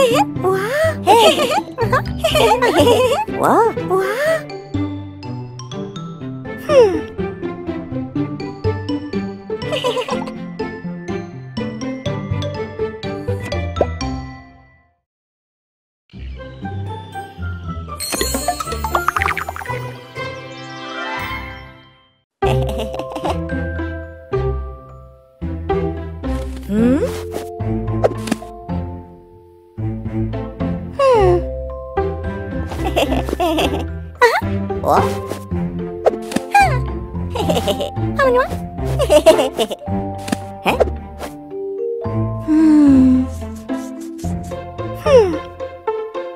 Wow. Wow. Huh?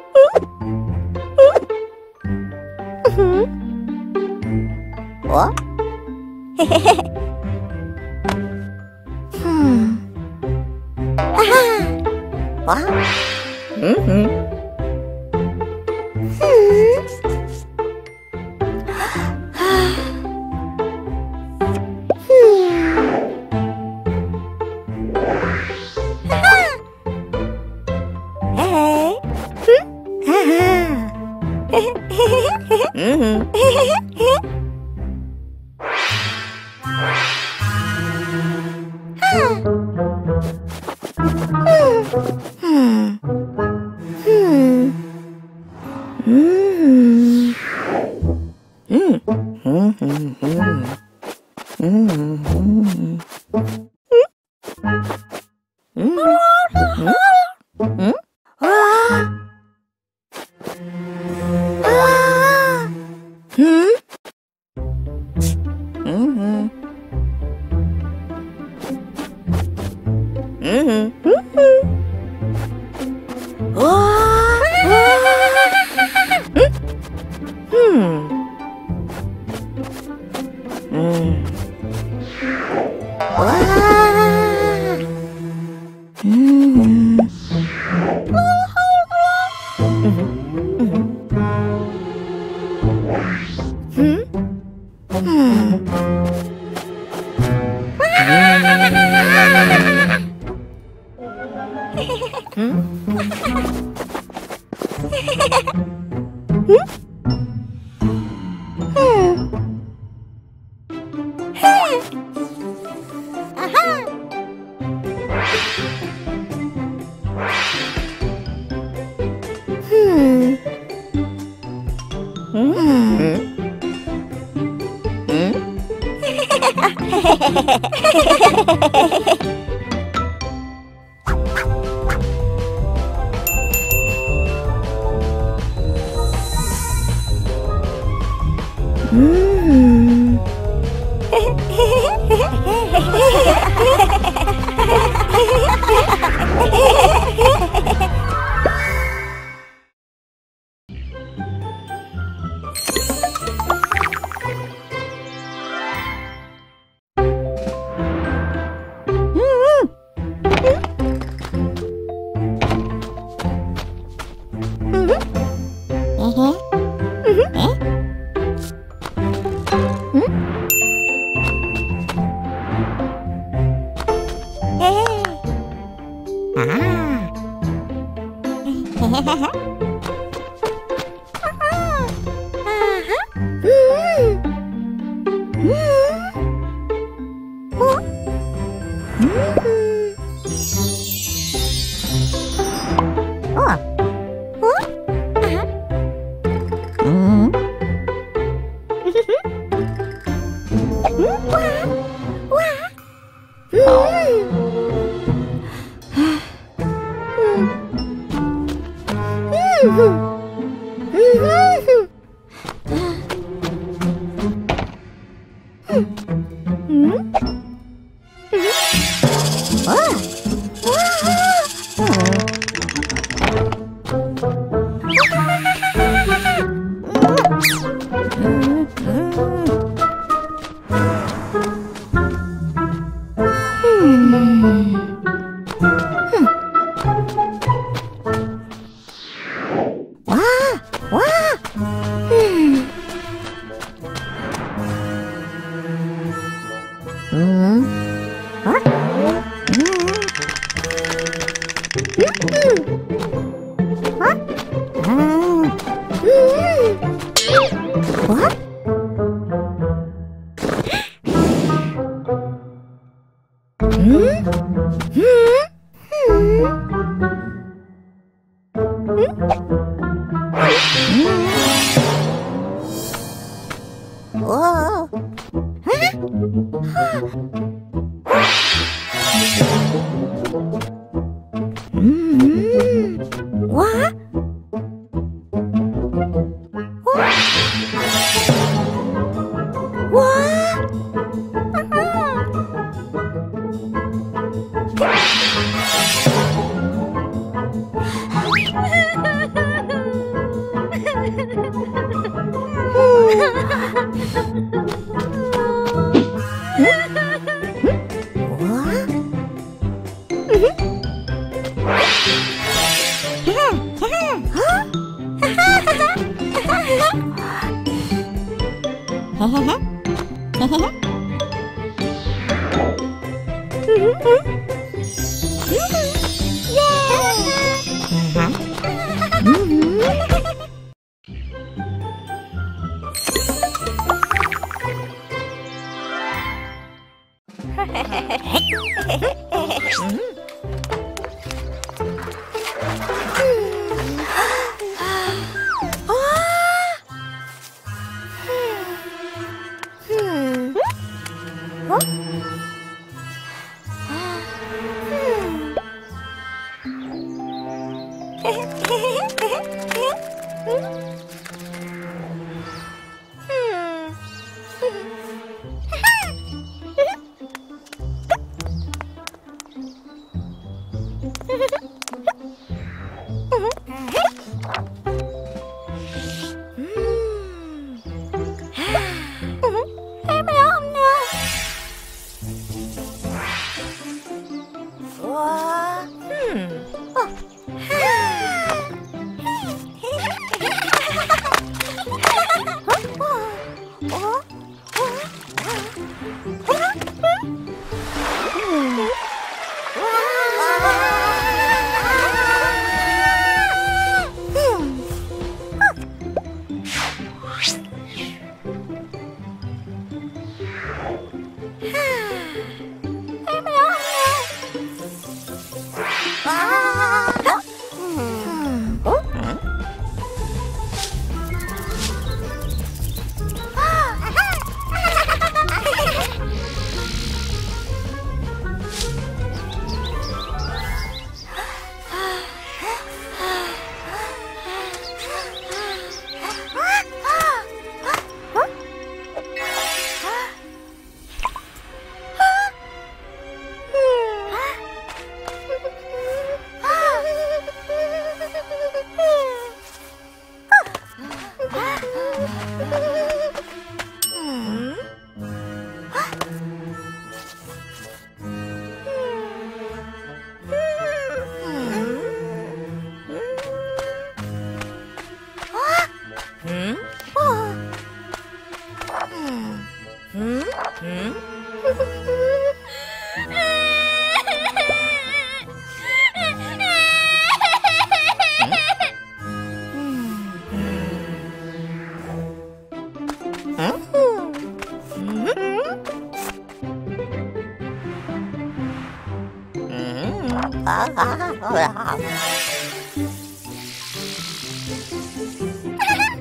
What?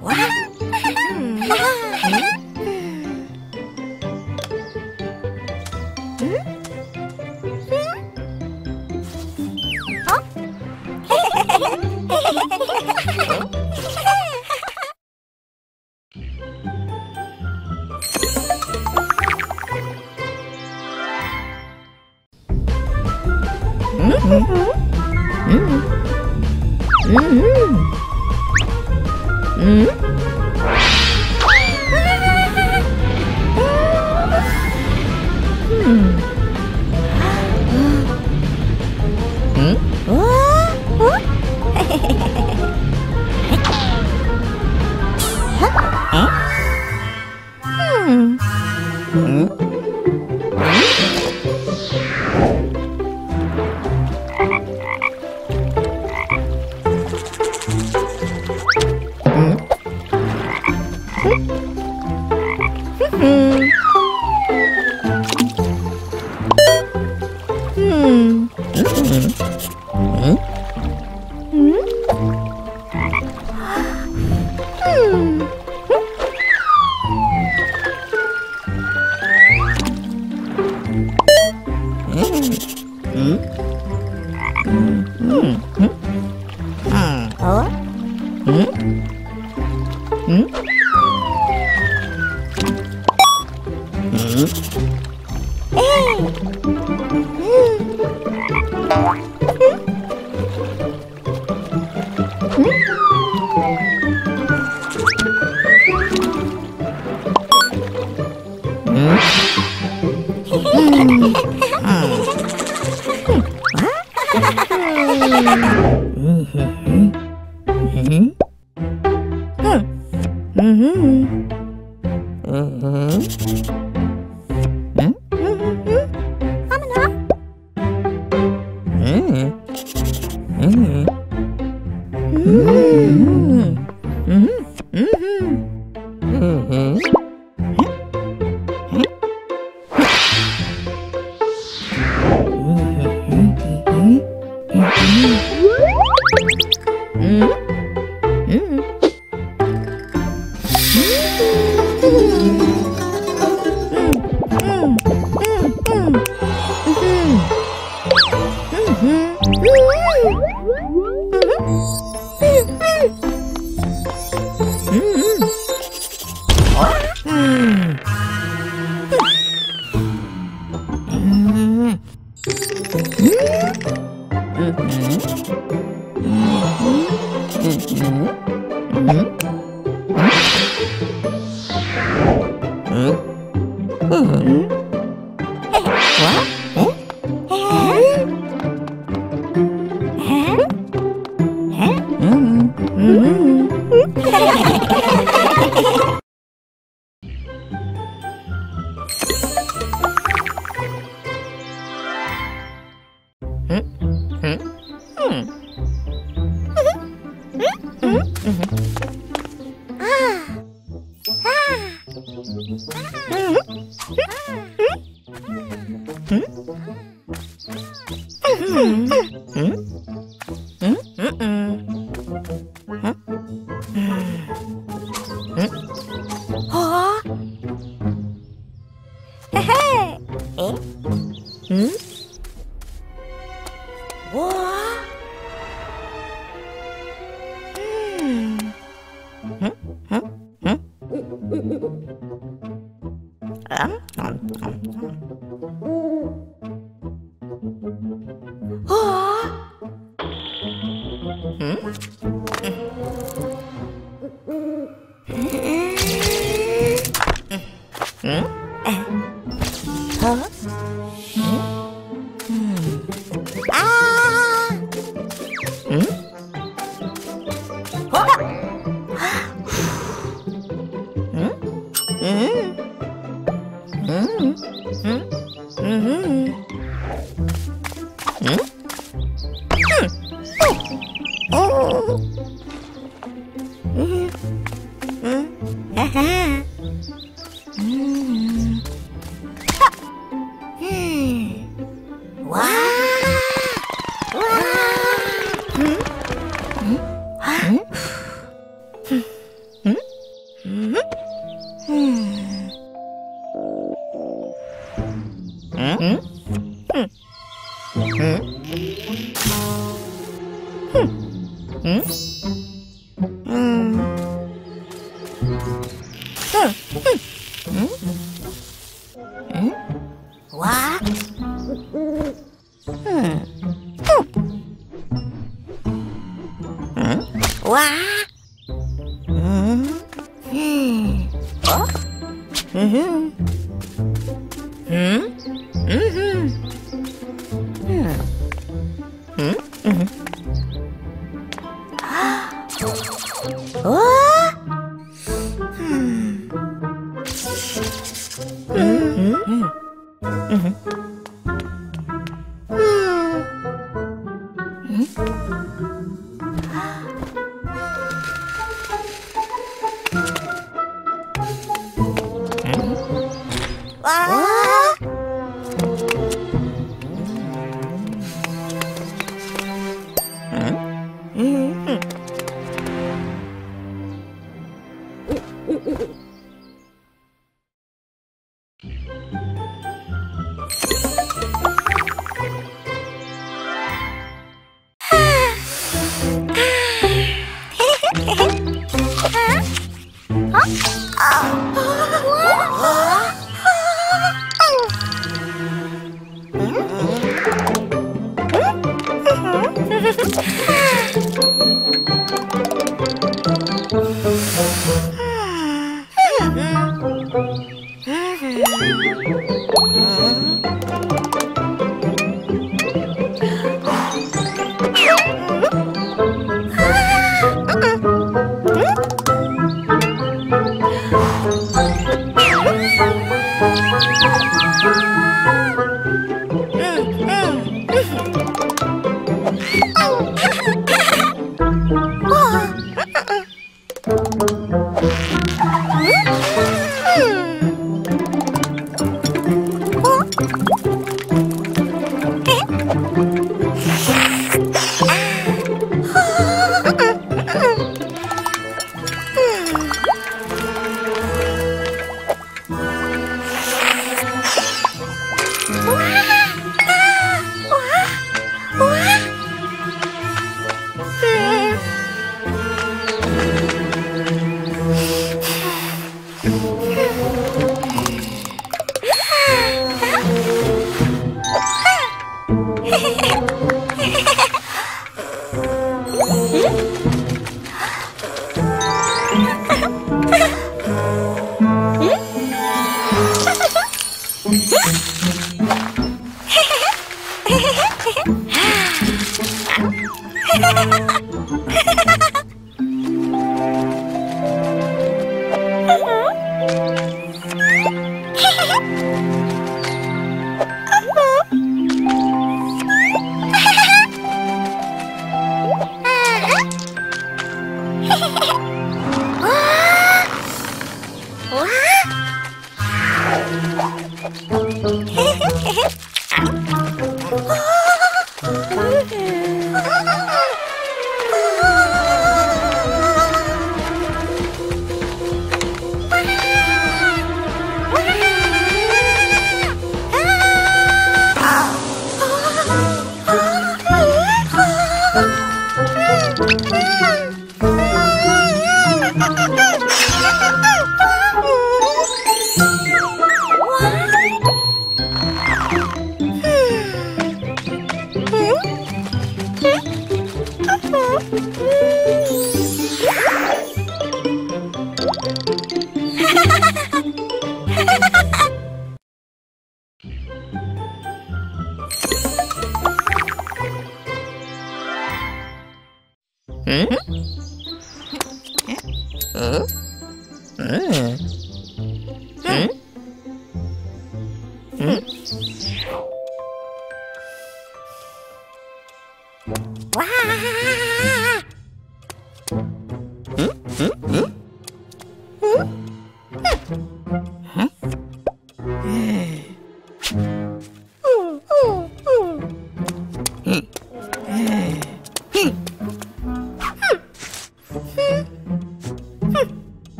Whoa. What?